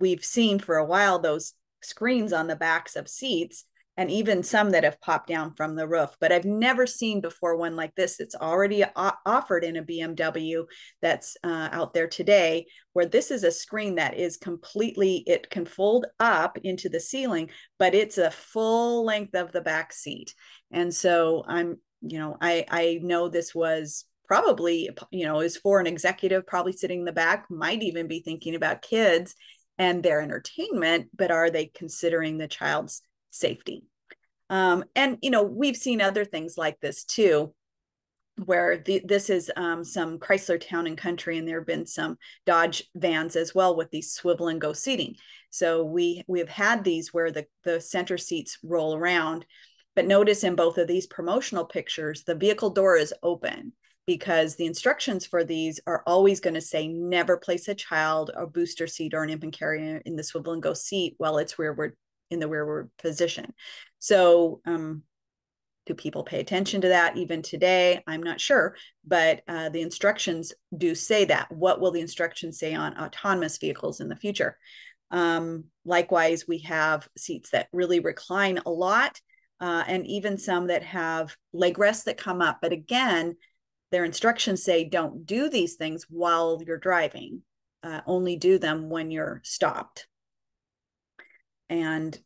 we've seen for a while those screens on the backs of seats, and even some that have popped down from the roof. But I've never seen before one like this. It's already offered in a BMW that's out there today, where this is a screen that is completely, it can fold up into the ceiling, but it's a full length of the back seat. And so I know this was probably, is for an executive probably sitting in the back, might even be thinking about kids and their entertainment, but are they considering the child's safety? And, we've seen other things like this too, where this is some Chrysler Town and Country, and there have been some Dodge vans as well with these swivel and go seating. So we have had these where the center seats roll around, but notice in both of these promotional pictures, the vehicle door is open, because the instructions for these are always going to say never place a child, a booster seat, or an infant carrier in the swivel and go seat while it's rearward in the rearward position. So do people pay attention to that even today? I'm not sure, but the instructions do say that. What will the instructions say on autonomous vehicles in the future? Likewise, we have seats that really recline a lot, and even some that have leg rests that come up. But again, their instructions say don't do these things while you're driving. Only do them when you're stopped. And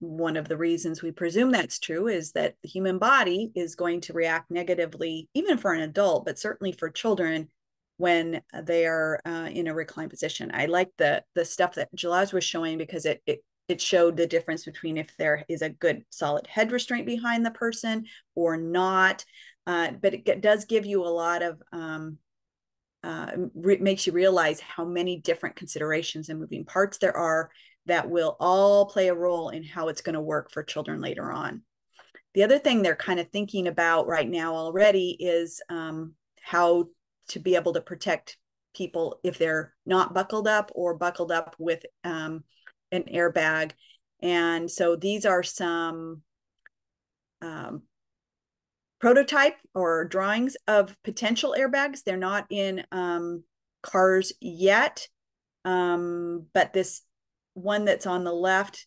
one of the reasons we presume that's true is that the human body is going to react negatively, even for an adult, but certainly for children when they are in a reclined position. I like the stuff that Jalaj was showing, because it showed the difference between if there is a good solid head restraint behind the person or not. But it does give you a lot of, makes you realize how many different considerations and moving parts there are that will all play a role in how it's going to work for children later on. The other thing they're kind of thinking about right now already is how to be able to protect people if they're not buckled up or buckled up with an airbag. And so these are some prototype or drawings of potential airbags. They're not in cars yet, but this one that's on the left,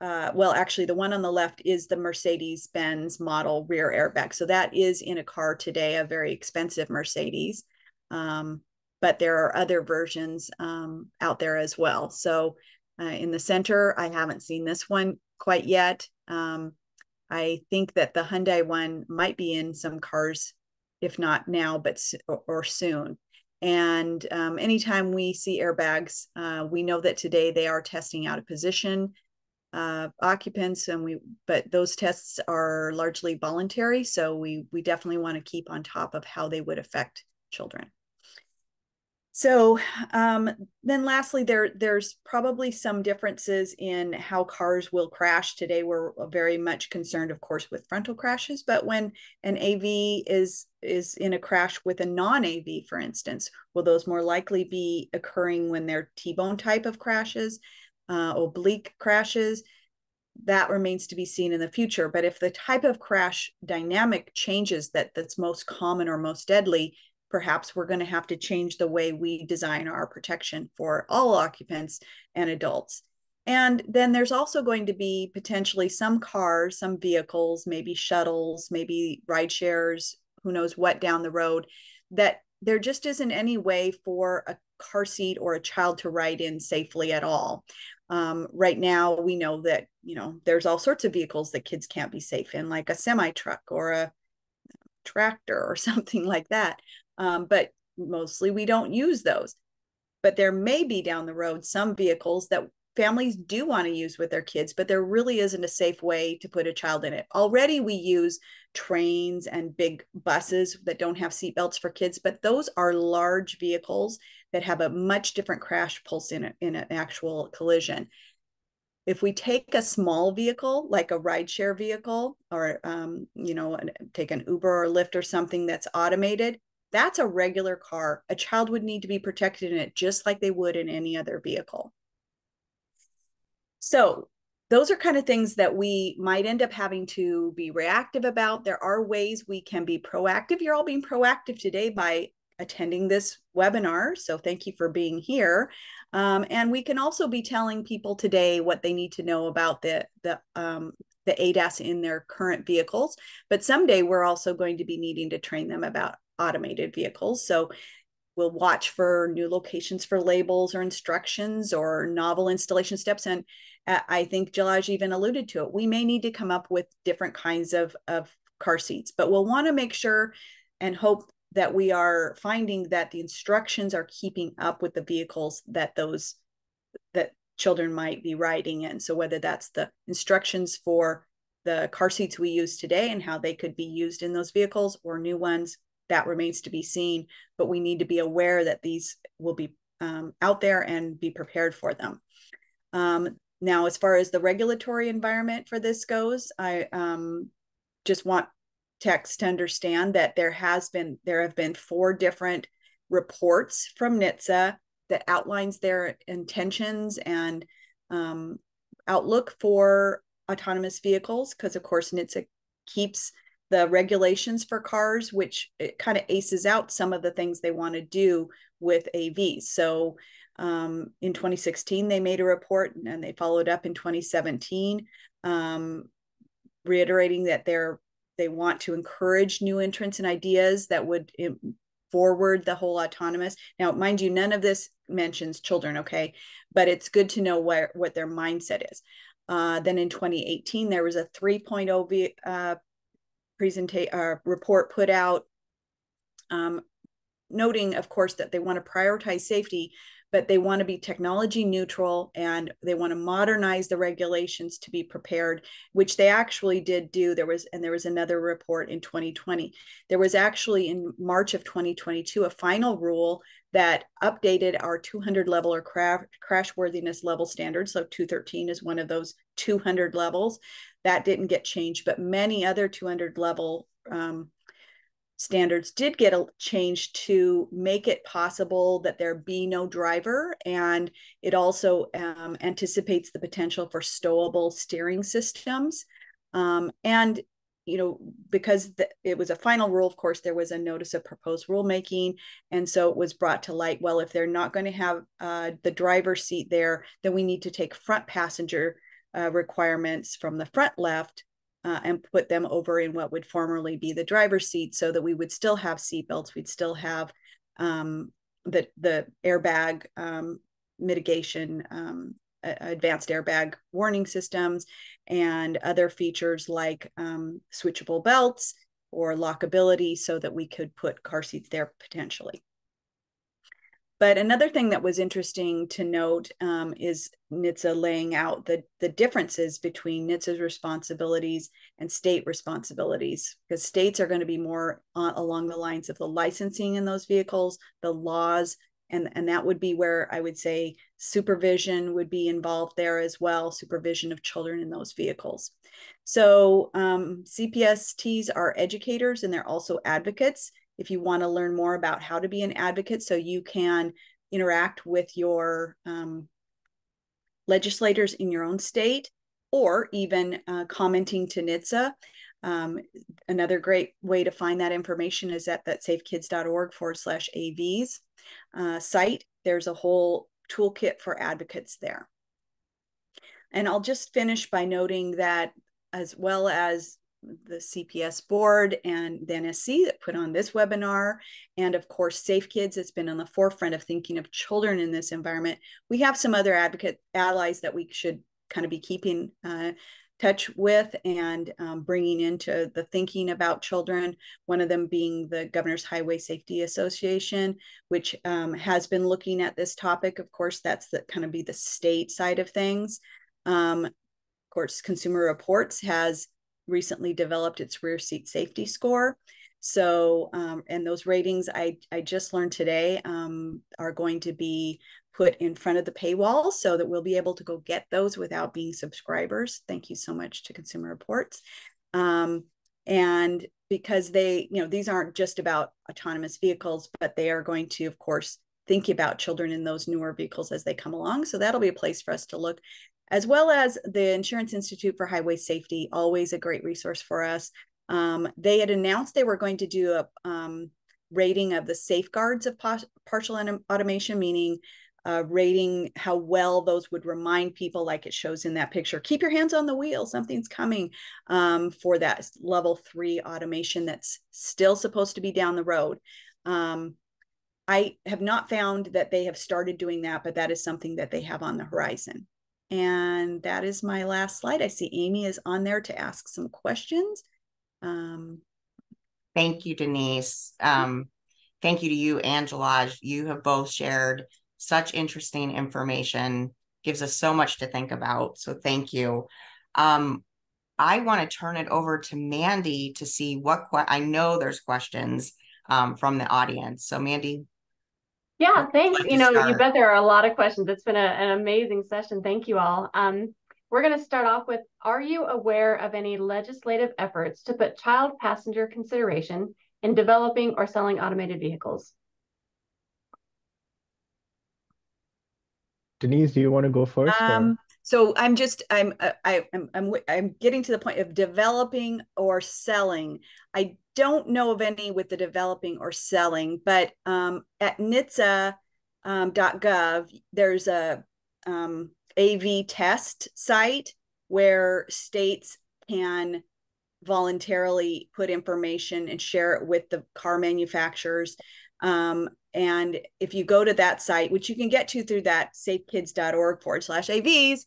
well, actually the one on the left is the Mercedes-Benz model rear airbag. So that is in a car today, a very expensive Mercedes, but there are other versions out there as well. So in the center, I haven't seen this one quite yet. I think that the Hyundai one might be in some cars, if not now, but or soon. And anytime we see airbags, we know that today they are testing out of position occupants, and but those tests are largely voluntary. So we definitely want to keep on top of how they would affect children. So then lastly, there's probably some differences in how cars will crash. Today, we're very much concerned, of course, with frontal crashes, but when an AV is in a crash with a non-AV, for instance, will those more likely be occurring when they're T-bone type of crashes, oblique crashes? That remains to be seen in the future. But if the type of crash dynamic changes that's most common or most deadly, perhaps we're going to have to change the way we design our protection for all occupants and adults. And then there's also going to be potentially some cars, some vehicles, maybe shuttles, maybe ride shares, who knows what down the road, that there just isn't any way for a car seat or a child to ride in safely at all. Right now, we know that, there's all sorts of vehicles that kids can't be safe in, like a semi-truck or a tractor or something like that. But mostly we don't use those. But there may be down the road some vehicles that families do want to use with their kids, but there really isn't a safe way to put a child in it. Already we use trains and big buses that don't have seatbelts for kids, but those are large vehicles that have a much different crash pulse in an actual collision. If we take a small vehicle, like a rideshare vehicle, or take an Uber or Lyft or something that's automated, that's a regular car. A child would need to be protected in it just like they would in any other vehicle. So those are kind of things that we might end up having to be reactive about. There are ways we can be proactive. You're all being proactive today by attending this webinar. So thank you for being here. And we can also be telling people today what they need to know about the ADAS in their current vehicles. But someday we're also going to be needing to train them about automated vehicles. So we'll watch for new locations for labels or instructions or novel installation steps. And I think Jalaj even alluded to it. We may need to come up with different kinds of car seats, but we'll want to make sure and hope that we are finding that the instructions are keeping up with the vehicles that children might be riding in. So whether that's the instructions for the car seats we use today and how they could be used in those vehicles or new ones, that remains to be seen, but we need to be aware that these will be out there and be prepared for them. Now, as far as the regulatory environment for this goes, I just want techs to understand that there have been 4 different reports from NHTSA that outlines their intentions and outlook for autonomous vehicles, because of course NHTSA keeps the regulations for cars, which it kind of aces out some of the things they want to do with AVs. So in 2016, they made a report, and they followed up in 2017, reiterating that they want to encourage new entrants and ideas that would forward the whole autonomous. Now, mind you, none of this mentions children, okay? But it's good to know what their mindset is. Then in 2018, there was a 3.0 report put out, noting, of course, that they want to prioritize safety, but they want to be technology neutral and they want to modernize the regulations to be prepared, which they actually did do. There was another report in 2020. There was actually in March of 2022, a final rule that updated our 200 level or crashworthiness level standards. So 213 is one of those 200 levels that didn't get changed, but many other 200 level standards did get changed to make it possible that there be no driver. And it also anticipates the potential for stowable steering systems. And, you know, because it was a final rule, of course, there was a notice of proposed rulemaking. And so it was brought to light, well, if they're not going to have the driver's seat there, then we need to take front passenger requirements from the front left and put them over in what would formerly be the driver's seat, so that we would still have seatbelts, we'd still have the airbag mitigation, advanced airbag warning systems, and other features like switchable belts or lockability, so that we could put car seats there potentially. But another thing that was interesting to note is NHTSA laying out the differences between NHTSA's responsibilities and state responsibilities, because states are going to be more along the lines of the licensing in those vehicles, the laws, and that would be where I would say supervision would be involved there as well, supervision of children in those vehicles. So CPSTs are educators and they're also advocates. If you want to learn more about how to be an advocate so you can interact with your legislators in your own state, or even commenting to NHTSA. Another great way to find that information is at that safekids.org/AVs site. There's a whole toolkit for advocates there. And I'll just finish by noting that, as well as the CPS board and the NSC that put on this webinar, and of course, Safe Kids has been on the forefront of thinking of children in this environment. We have some other advocate allies that we should kind of be keeping touch with and bringing into the thinking about children, one of them being the Governor's Highway Safety Association, which has been looking at this topic. Of course, that's the kind of be the state side of things. Of course, Consumer Reports has recently developed its rear seat safety score. So, and those ratings I just learned today are going to be put in front of the paywall, so that we'll be able to go get those without being subscribers. Thank you so much to Consumer Reports. And because they, you know, these aren't just about autonomous vehicles, but they are going to, of course, think about children in those newer vehicles as they come along. So that'll be a place for us to look, as well as the Insurance Institute for Highway Safety, always a great resource for us. They had announced they were going to do a rating of the safeguards of partial automation, meaning rating how well those would remind people, like it shows in that picture, keep your hands on the wheel, something's coming, for that level 3 automation that's still supposed to be down the road. I have not found that they have started doing that, but that is something that they have on the horizon. And that is my last slide. I see Amy is on there to ask some questions. Thank you, Denise. Thank you to you and Jalaj. You have both shared such interesting information. Gives us so much to think about. So thank you. I want to turn it over to Mandy to see what I know there's questions from the audience. So Mandy. Yeah, thanks. You know, you bet there are a lot of questions. It's been an amazing session. Thank you all. We're going to start off with, are you aware of any legislative efforts to put child passenger consideration in developing or selling automated vehicles? Denise, do you want to go first? So I'm getting to the point of developing or selling. I don't know of any with the developing or selling, but at NHTSA.gov, there's a AV test site where states can voluntarily put information and share it with the car manufacturers. And if you go to that site, which you can get to through that safekids.org/AVs,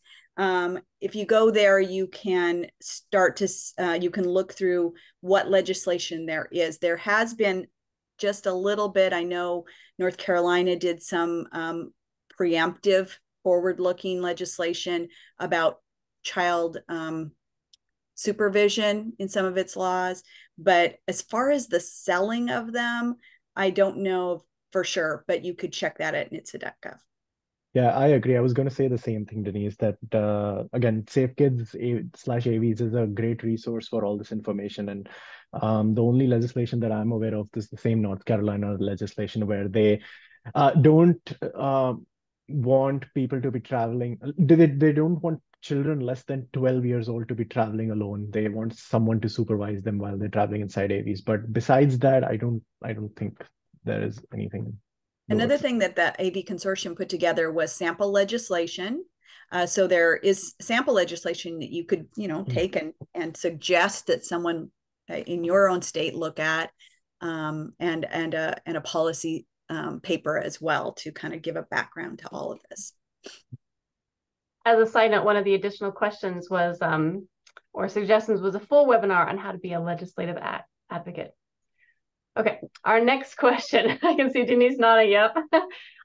if you go there, you can start to, you can look through what legislation there is. There has been just a little bit. I know North Carolina did some preemptive, forward-looking legislation about child supervision in some of its laws. But as far as the selling of them, I don't know for sure, but you could check that at NHTSA.gov. Yeah, I agree. I was going to say the same thing, Denise, that again, Safe Kids / AVs is a great resource for all this information. And the only legislation that I'm aware of is the same North Carolina legislation where they don't want people to be traveling. They don't want children less than 12 years old to be traveling alone. They want someone to supervise them while they're traveling inside AVs. But besides that, I don't think there is anything. Another thing that the AV Consortium put together was sample legislation. So there is sample legislation that you could, take and suggest that someone in your own state look at, and a policy paper as well to kind of give a background to all of this. As a side note, one of the additional questions was, or suggestions was a full webinar on how to be a legislative advocate. Okay, our next question. I can see Denise nodding, yep.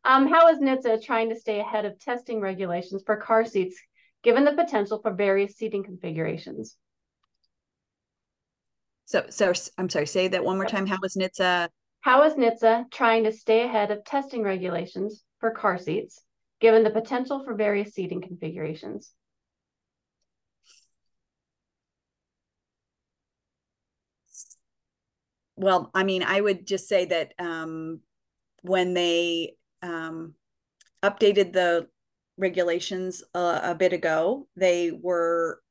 How is NHTSA trying to stay ahead of testing regulations for car seats, given the potential for various seating configurations? So I'm sorry, say that one more time. How is NHTSA trying to stay ahead of testing regulations for car seats, given the potential for various seating configurations? Well, I mean, I would just say that when they updated the regulations a bit ago, they were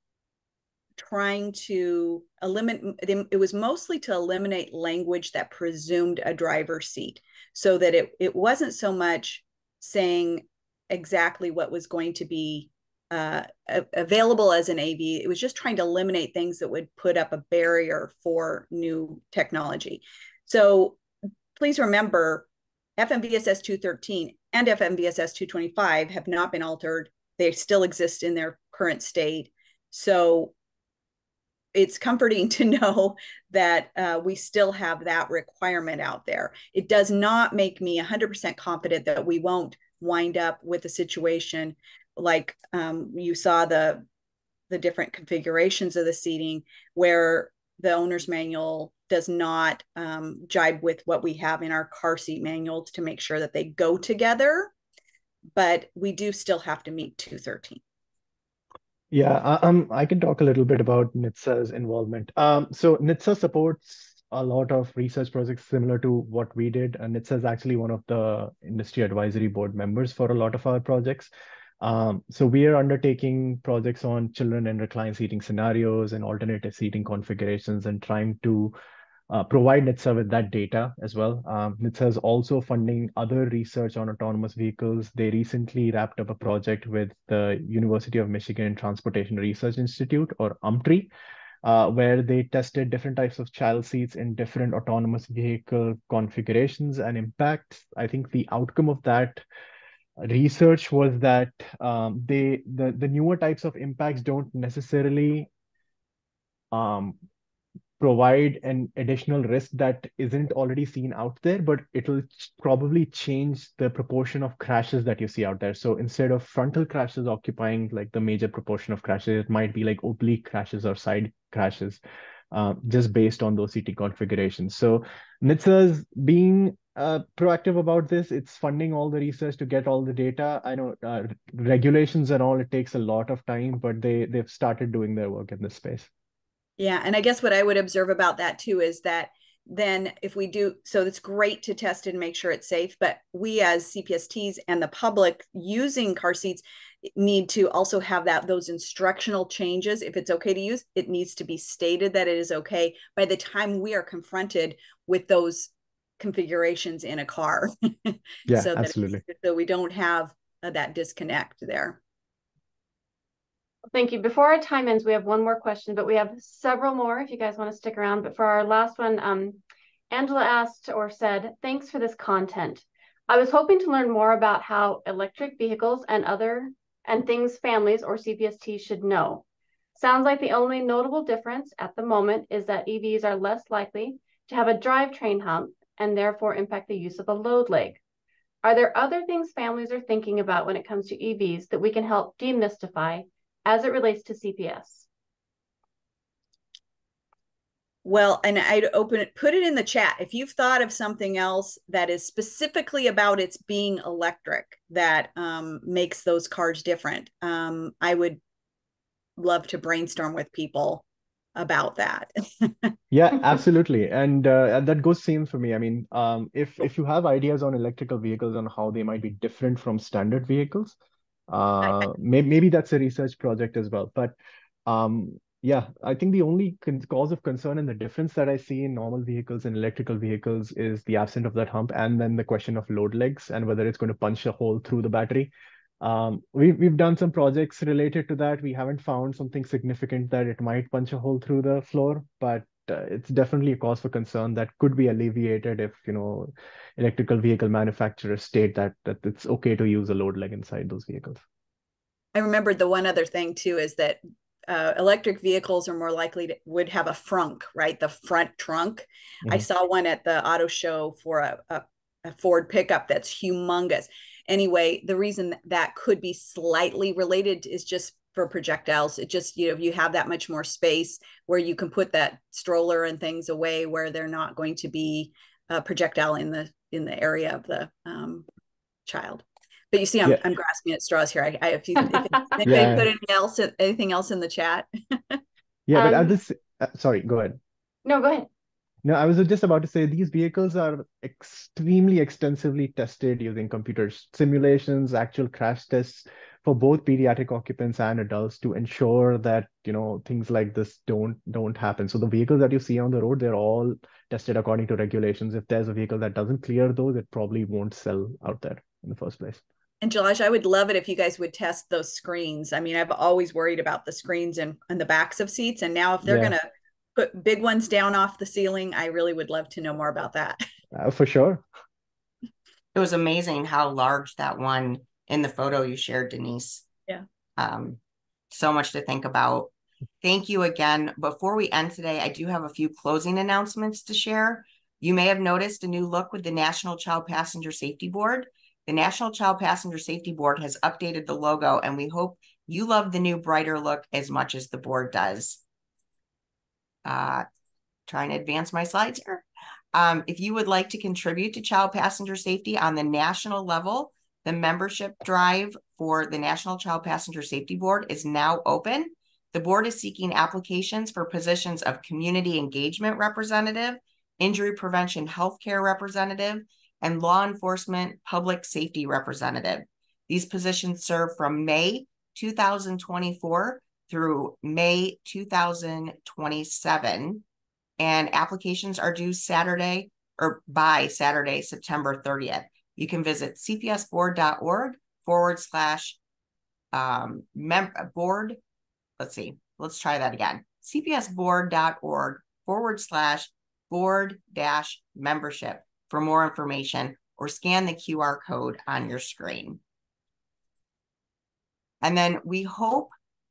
trying to eliminate, it was mostly to eliminate language that presumed a driver's seat, so that it wasn't so much saying exactly what was going to be available as an AV. It was just trying to eliminate things that would put up a barrier for new technology. So please remember, FMVSS 213 and FMVSS 225 have not been altered. They still exist in their current state. So it's comforting to know that we still have that requirement out there. It does not make me 100% confident that we won't wind up with a situation like you saw the different configurations of the seating where the owner's manual does not jibe with what we have in our car seat manuals to make sure that they go together, but we do still have to meet 213. Yeah, I can talk a little bit about NHTSA's involvement. So NHTSA supports a lot of research projects similar to what we did. And NHTSA is actually one of the industry advisory board members for a lot of our projects. So we are undertaking projects on children and reclined seating scenarios and alternative seating configurations and trying to provide NHTSA with that data as well. NHTSA is also funding other research on autonomous vehicles. They recently wrapped up a project with the University of Michigan Transportation Research Institute, or UMTRI, where they tested different types of child seats in different autonomous vehicle configurations and impacts. I think the outcome of that research was that the newer types of impacts don't necessarily provide an additional risk that isn't already seen out there, but it'll probably change the proportion of crashes that you see out there. So instead of frontal crashes occupying like the major proportion of crashes, it might be like oblique crashes or side crashes, just based on those seating configurations. So NHTSA's being proactive about this. It's funding all the research to get all the data. I know regulations and all, it takes a lot of time, but they've started doing their work in this space. Yeah, and I guess what I would observe about that too is that then if we do, so it's great to test and make sure it's safe, but we as CPSTs and the public using car seats need to also have those instructional changes. If it's okay to use, it needs to be stated that it is okay by the time we are confronted with those configurations in a car. Yeah, so absolutely. So we don't have that disconnect there. Thank you. Before our time ends, we have one more question, but we have several more if you guys want to stick around. But for our last one, Angela asked or said, thanks for this content. I was hoping to learn more about how electric vehicles and things families or CPST should know. Sounds like the only notable difference at the moment is that EVs are less likely to have a drivetrain hump and therefore impact the use of a load leg. Are there other things families are thinking about when it comes to EVs that we can help demystify as it relates to CPS? Well, and I'd put it in the chat. If you've thought of something else that is specifically about its being electric that makes those cars different, I would love to brainstorm with people about that. Yeah, absolutely. And that goes same for me. I mean, if you have ideas on electrical vehicles on how they might be different from standard vehicles, maybe that's a research project as well. But yeah, I think the only cause of concern and the difference that I see in normal vehicles and electrical vehicles is the absence of that hump, and then the question of load legs and whether it's going to punch a hole through the battery. We've done some projects related to that. We haven't found something significant that it might punch a hole through the floor, but it's definitely a cause for concern that could be alleviated if, you know, electrical vehicle manufacturers state that it's okay to use a load leg inside those vehicles. I remembered the one other thing too is that electric vehicles are more likely to have a frunk, right? The front trunk. Mm-hmm. I saw one at the auto show for a Ford pickup that's humongous. Anyway, the reason that could be slightly related is just for projectiles. It just, you know, you have that much more space where you can put that stroller and things away where they're not going to be a projectile in the area of the child. But you see, I'm grasping at straws here. If anybody put anything else in the chat. Yeah, but I'm just, sorry, go ahead. No, go ahead. No, I was just about to say these vehicles are extremely extensively tested using computer simulations, actual crash tests for both pediatric occupants and adults to ensure that, you know, things like this don't happen. So the vehicles that you see on the road, they're all tested according to regulations. If there's a vehicle that doesn't clear those, it probably won't sell out there in the first place. And Jalaj, I would love it if you guys would test those screens. I mean, I've always worried about the screens and the backs of seats. And now if they're going to put big ones down off the ceiling, I really would love to know more about that. For sure. It was amazing how large that one in the photo you shared, Denise. Yeah. So much to think about. Thank you again. Before we end today, I do have a few closing announcements to share. You may have noticed a new look with the National Child Passenger Safety Board. The National Child Passenger Safety Board has updated the logo, and we hope you love the new brighter look as much as the board does. Trying to advance my slides here. If you would like to contribute to child passenger safety on the national level, the membership drive for the National Child Passenger Safety Board is now open. The board is seeking applications for positions of community engagement representative, injury prevention healthcare representative, and law enforcement public safety representative. These positions serve from May 2024 through May 2027, and applications are due Saturday or by Saturday, September 30th. You can visit cpsboard.org/board. Let's see, let's try that again. cpsboard.org/board-membership for more information, or scan the QR code on your screen. And then we hope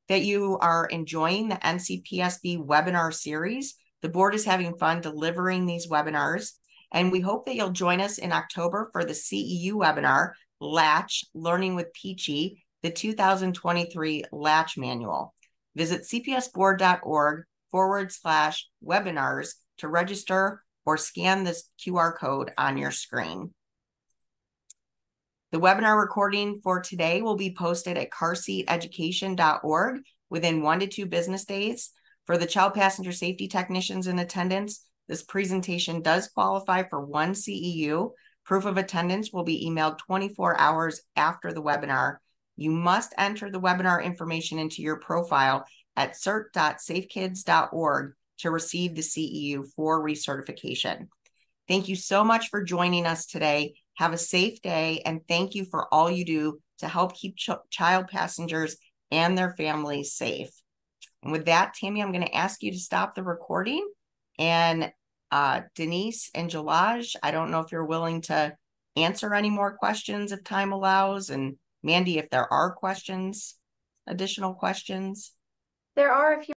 that you are enjoying the NCPSB webinar series. The board is having fun delivering these webinars, and we hope that you'll join us in October for the CEU webinar, Latch, Learning with Peachy, the 2023 Latch Manual. Visit cpsboard.org/webinars to register, or scan this QR code on your screen. The webinar recording for today will be posted at carseateducation.org within 1 to 2 business days. For the child passenger safety technicians in attendance, this presentation does qualify for 1 CEU. Proof of attendance will be emailed 24 hours after the webinar. You must enter the webinar information into your profile at cert.safekids.org to receive the CEU for recertification. Thank you so much for joining us today. Have a safe day, and thank you for all you do to help keep child passengers and their families safe. And with that, Tammy, I'm going to ask you to stop the recording. And Denise and Jalaj, I don't know if you're willing to answer any more questions if time allows. And Mandy, if there are questions, additional questions. There are a few.